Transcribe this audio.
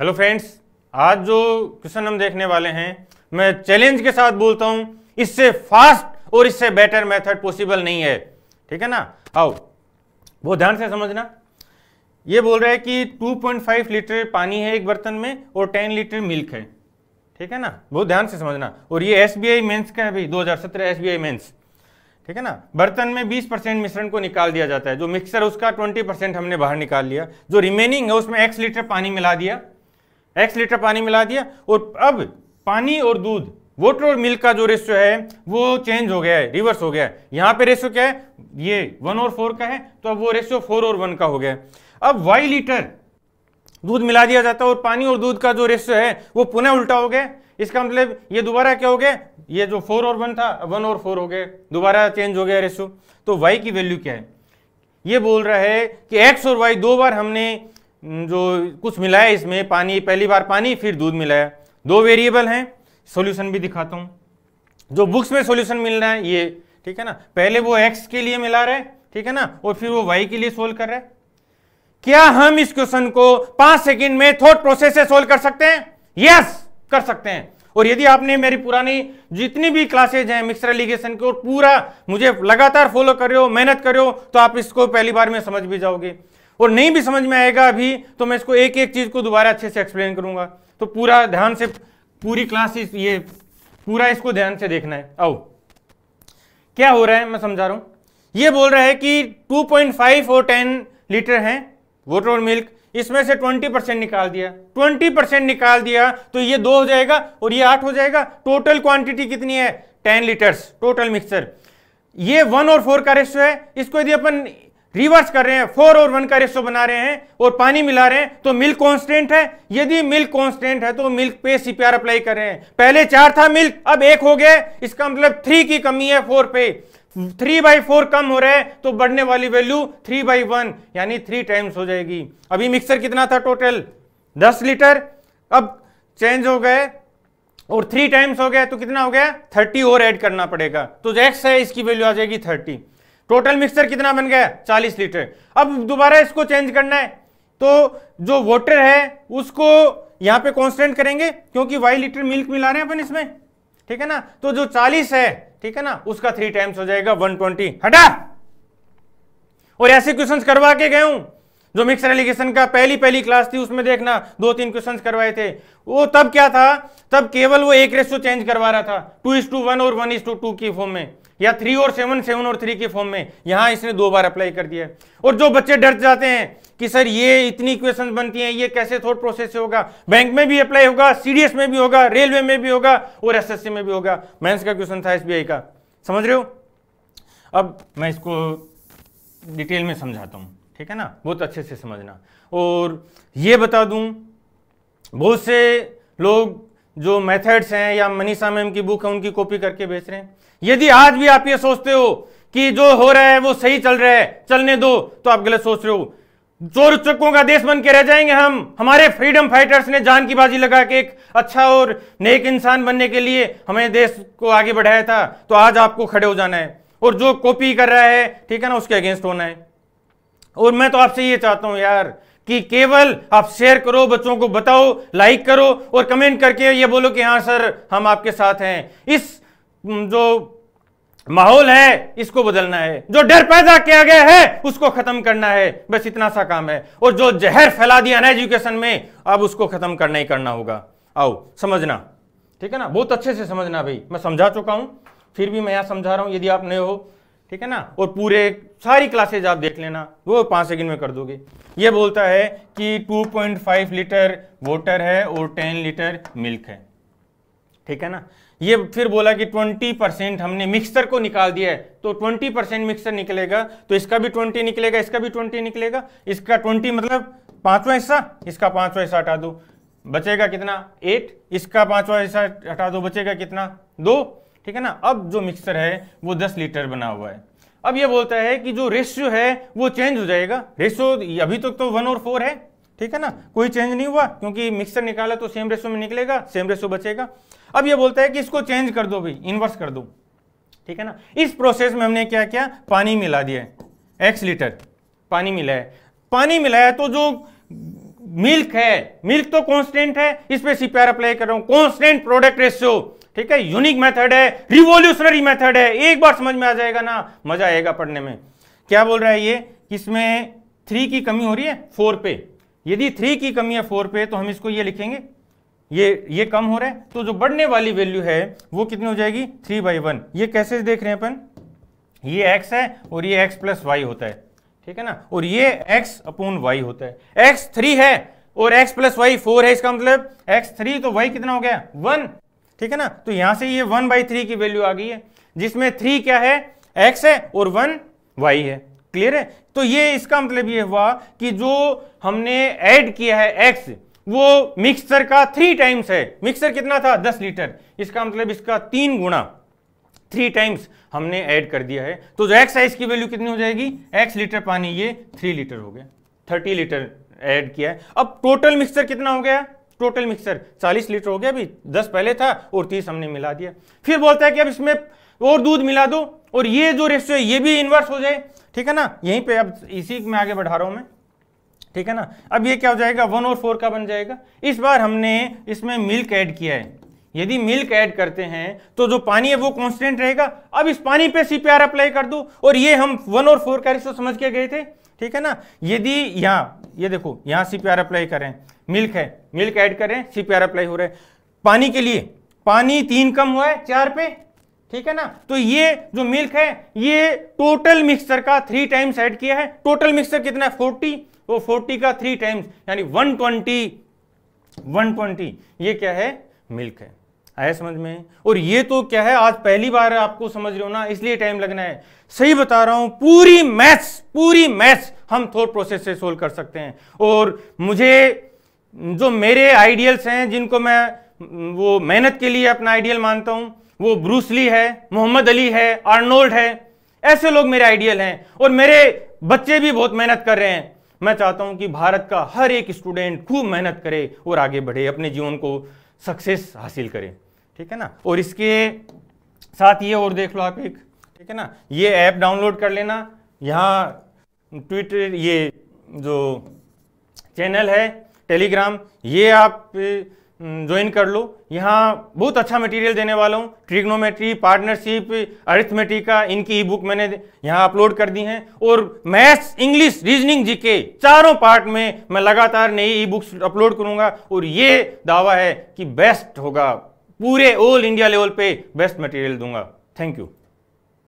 Hello friends, आज जो question हम देखने वाले हैं, मैं चैलेंज के साथ बोलता हूं, इससे फास्ट और इससे बेटर मेथड पॉसिबल नहीं है। ठीक है ना। आओ, बहुत ध्यान से समझना। ये बोल रहा है कि 2.5 लीटर पानी है एक बर्तन में और 10 लीटर मिल्क है। ठीक है ना, बहुत ध्यान से समझना। और ये एसबीआई मेंस का है भाई, 2017 एसबीआई मेंस। ठीक है ना। बर्तन में 20% मिश्रण को निकाल दिया जाता है, जो मिक्सर उसका 20% हमने बाहर निकाल लिया, जो रिमेनिंग है उसमें x लीटर पानी मिला दिया, x लीटर पानी मिला दिया। और अब पानी और दूध, वाटर और मिल्क का जो रेशियो है वो चेंज हो गया है, रिवर्स हो गया है। यहाँ पे रेशियो क्या है, ये 1 और 4 का है, तो अब वो रेशियो 4 और 1 का हो गया है। अब y लीटर दूध मिला दिया जाता है और पानी और दूध का जो रेशियो है वो पुनः उल्टा हो गया। इसका मतलब ये दोबारा क्या हो गया, ये जो 4 और 1 था, 1 और 4 हो गए, दोबारा चेंज हो गया रेशियो। तो y की वैल्यू क्या है, ये बोल रहा है कि x और y दो बार हमने जो कुछ मिलाया इसमें, पानी पहली बार, पानी फिर दूध मिलाया, दो वेरिएबल हैं। सॉल्यूशन भी दिखाता हूं, जो बुक्स में सॉल्यूशन मिल रहा है ये। ठीक है ना, पहले वो x के लिए मिला रहा है, ठीक है ना, और फिर वो y के लिए सोल्व कर रहा है। क्या हम इस क्वेश्चन को 5 सेकंड में थॉट प्रोसेस से सोल्व कर सकते हैं? यस, कर सकते हैं। और यदि आपने मेरी पुरानी जितनी भी क्लासेज हैं मिक्सर एलिगेशन की और पूरा मुझे लगातार फॉलो कर रहे हो, मेहनत कर रहे हो, तो आप इसको पहली बार में समझ भी जाओगे। और नहीं भी समझ में आएगा अभी तो मैं इसको एक एक चीज को दोबारा अच्छे से एक्सप्लेन करूंगा। तो पूरा ध्यान से, पूरी क्लास ये पूरा इसको ध्यान से देखना है। आओ, क्या हो रहा है मैं समझा रहा हूं। ये बोल रहा है कि 2.5 और 10 लीटर हैं वाटर और मिल्क, इसमें से 20% निकाल दिया, 20% निकाल दिया तो ये 2 हो जाएगा और ये 8 हो जाएगा। टोटल क्वांटिटी कितनी है, 10 लीटर्स टोटल मिक्सचर। ये 1 और 4 का रेशियो है, इसको यदि अपन रिवर्स कर रहे हैं, 4 और 1 का रेशियो बना रहे हैं और पानी मिला रहे हैं, तो मिल्क कांस्टेंट है। यदि मिल्क कांस्टेंट है तो मिल्क पे सीपीआर अप्लाई कर रहे हैं। पहले 4 था मिल्क, अब 1 हो गया, इसका मतलब 3 की कमी है 4 पे। 3/4 कम हो रहा है तो बढ़ने वाली वैल्यू 3/1 यानी 3 टाइम्स हो जाएगी। अभी मिक्सर कितना था टोटल, 10 लीटर, अब चेंज हो गए और 3 टाइम्स हो गया तो कितना हो गया, 30 और ऐड करना पड़ेगा। तो जो एक्स है इसकी वैल्यू आ जाएगी 30। टोटल मिक्सर कितना बन गया, 40 लीटर। अब दोबारा इसको चेंज करना है तो जो वाटर है उसको यहाँ पे कॉन्स्टेंट करेंगे क्योंकि 1 लीटर मिल्क मिला रहे हैं अपन इसमें। ठीक है ना, तो जो 40 है, ठीक है ना, उसका 3 टाइम्स हो जाएगा 120। हटा। और ऐसे क्वेश्चंस करवा के गए हूं, जो मिक्सर एलिगेशन का पहली क्लास थी उसमें देखना, 2-3 क्वेश्चंस करवाए थे। वो तब क्या था, तब केवल वो एक रेशियो चेंज करवा रहा था, 2:1 और 1:2 की फॉर्म में, या 3 और 7, 7 और 3 के फॉर्म में। यहां इसने 2 बार अप्लाई कर दिया। और जो बच्चे डर जाते हैं कि सर ये इतनी क्वेश्चन बनती हैं, ये कैसे थॉट प्रोसेस से होगा, बैंक में भी अप्लाई होगा, सीडीएस में भी होगा, रेलवे में भी होगा और एसएससी में भी होगा। मेंस का क्वेश्चन था एसबीआई का, समझ रहे हो। अब मैं इसको डिटेल में समझाता हूँ, ठीक है ना, बहुत अच्छे से समझना। और ये बता दूँ, बहुत से लोग जो मेथड्स हैं या मनीषा मैम की बुक है उनकी कॉपी करके बेच रहे हैं। यदि आज भी आप ये सोचते हो कि जो हो रहा है वो सही चल रहा है, चलने दो, तो आप गलत सोच रहे हो। चोर उच्चकों का देश बन के रह जाएंगे हम। हमारे फ्रीडम फाइटर्स ने जान की बाजी लगा के एक अच्छा और नेक इंसान बनने के लिए हमें देश को आगे बढ़ाया था। तो आज आपको खड़े हो जाना है और जो कॉपी कर रहा है, ठीक है ना, उसके अगेंस्ट होना है। और मैं तो आपसे ये चाहता हूं यार कि केवल आप शेयर करो, बच्चों को बताओ, लाइक करो और कमेंट करके ये बोलो कि हाँ सर हम आपके साथ हैं। इस जो माहौल है इसको बदलना है, जो डर पैदा किया गया है उसको खत्म करना है, बस इतना सा काम है। और जो जहर फैला दिया ना एजुकेशन में, अब उसको खत्म करना ही करना होगा। आओ समझना, ठीक है ना, बहुत अच्छे से समझना भाई। मैं समझा चुका हूं, फिर भी मैं यहां समझा रहा हूं यदि आप नए हो, ठीक है ना। और पूरे सारी क्लासेज आप देख लेना, वो 5 सेकंड में कर दोगे। ये बोलता है कि 2.5 लीटर वाटर है और 10 लीटर मिल्क है, ठीक है ना। ये फिर बोला कि 20% हमने मिक्सचर को निकाल दिया है, तो 20% मिक्सचर निकलेगा, तो इसका भी 20 निकलेगा, इसका भी 20 निकलेगा, इसका 20 मतलब 5वां हिस्सा, इसका 5वां हिस्सा हटा दो, बचेगा कितना 8, इसका 5वां हिस्सा हटा दो, बचेगा कितना 2, ठीक है ना। अब जो मिक्सचर है वो 10 लीटर बना हुआ है। अब ये बोलता है कि जो रेशियो है वो चेंज हो जाएगा। रेशियो अभी तक तो 1 और 4 है, ठीक है ना, कोई चेंज नहीं हुआ क्योंकि मिक्सचर निकाला तो सेम रेशियो में निकलेगा, सेम रेशियो बचेगा। अब ये बोलता है कि इसको चेंज कर दो भाई, इन्वर्स कर दो, ठीक है ना। इस प्रोसेस में हमने क्या किया, पानी मिला दिया है, x लीटर पानी मिलाया है। पानी मिलाया तो जो मिल्क है, मिल्क तो कांस्टेंट है, इस पे सीपीआर अप्लाई कर रहा हूं, कांस्टेंट प्रोडक्ट रेशियो, ठीक है, यूनिक मेथड है, रिवोल्यूशनरी मेथड है, एक बार समझ में आ जाएगा ना, मजा आएगा पढ़ने में। क्या बोल रहा है ये, इसमें 3 की कमी हो रही है 4 पे, यदि 3 की कमी है 4 पे तो हम इसको ये लिखेंगे, ये कम हो रहा है तो जो बढ़ने वाली वैल्यू है वो कितनी हो जाएगी 3/1। ये कैसे देख रहे हैं अपन, ये एक्स है और ये एक्स प्लस वाई होता है, ठीक है ना, और ये एक्स अपॉन वाई होता है, एक्स 3 है और एक्स प्लस वाई 4 है, इसका मतलब x3 तो y कितना हो गया 1, ठीक है ना। तो यहां से ये 1/3 की वैल्यू आ गई है, जिसमें 3 क्या है x है और 1 y है, क्लियर है। तो ये इसका मतलब ये हुआ कि जो हमने ऐड किया है x वो मिक्सचर का 3 टाइम्स है। मिक्सचर कितना था 10 लीटर, इसका मतलब इसका 3 गुना 3 टाइम्स हमने ऐड कर दिया है। तो जो x है इसकी वैल्यू कितनी हो जाएगी x लीटर पानी, ये 3 लीटर हो गया, 30 लीटर ऐड किया है। अब टोटल मिक्सचर कितना हो गया, टोटल मिक्सचर 40 लीटर हो गया, अभी 10 पहले था और 30 हमने मिला दिया। फिर बोलता है कि अब इसमें और दूध मिला दो और ये जो रेशियो है ये भी इन्वर्स हो जाए, ठीक है ना, यहीं पे अब इसी में आगे बढ़ा रहा हूं मैं, ठीक है ना। अब ये क्या हो जाएगा 1/4 का बन जाएगा। इस बार हमने इसमें मिल्क ऐड किया है, यदि मिल्क ऐड करते हैं तो जो पानी है वो कांस्टेंट रहेगा। अब इस पानी पे सीपीआर अप्लाई कर दो, और ये हम 1/4 का रेशियो समझ के गए थे, ठीक है ना। यदि यहाँ ये देखो यहाँ सीपीआर अप्लाई करें, मिल्क है, मिल्क ऐड करें, सीपीआर अप्लाई हो रहा है पानी के लिए, पानी 3 कम हुआ है 4 पे, ठीक है ना। तो ये जो मिल्क है ये टोटल मिक्सचर का 3 टाइम्स ऐड किया है। टोटल मिक्सचर कितना है 40, वो 40 का 3 टाइम्स यानी 120, ये क्या है मिल्क है, आया समझ में। और ये तो क्या है आज पहली बार आपको समझ रहे हो ना, इसलिए टाइम लगना है, सही बता रहा हूं। पूरी मैथ्स हम थॉट प्रोसेस से सोल्व कर सकते हैं। और मुझे जो मेरे आइडियल्स हैं जिनको मैं वो मेहनत के लिए अपना आइडियल मानता हूं, वो ब्रूस ली है, मोहम्मद अली है, आर्नोल्ड है, ऐसे लोग मेरे आइडियल हैं। और मेरे बच्चे भी बहुत मेहनत कर रहे हैं। मैं चाहता हूं कि भारत का हर एक स्टूडेंट खूब मेहनत करे और आगे बढ़े, अपने जीवन को सक्सेस हासिल करे, ठीक है ना। और इसके साथ ये और देख लो आप एक, ठीक है ना, ये ऐप डाउनलोड कर लेना। यहाँ ट्विटर, ये जो चैनल है टेलीग्राम, ये आप ज्वाइन कर लो। यहाँ बहुत अच्छा मटेरियल देने वाला हूँ, ट्रिग्नोमेट्री, पार्टनरशिप, अरिथमेटिका, इनकी ई बुक मैंने यहाँ अपलोड कर दी हैं। और मैथ्स, इंग्लिश, रीजनिंग, जीके चारों पार्ट में मैं लगातार नई ई बुक्स अपलोड करूँगा। और ये दावा है कि बेस्ट होगा, पूरे ऑल इंडिया लेवल पे बेस्ट मटेरियल दूंगा। Thank you.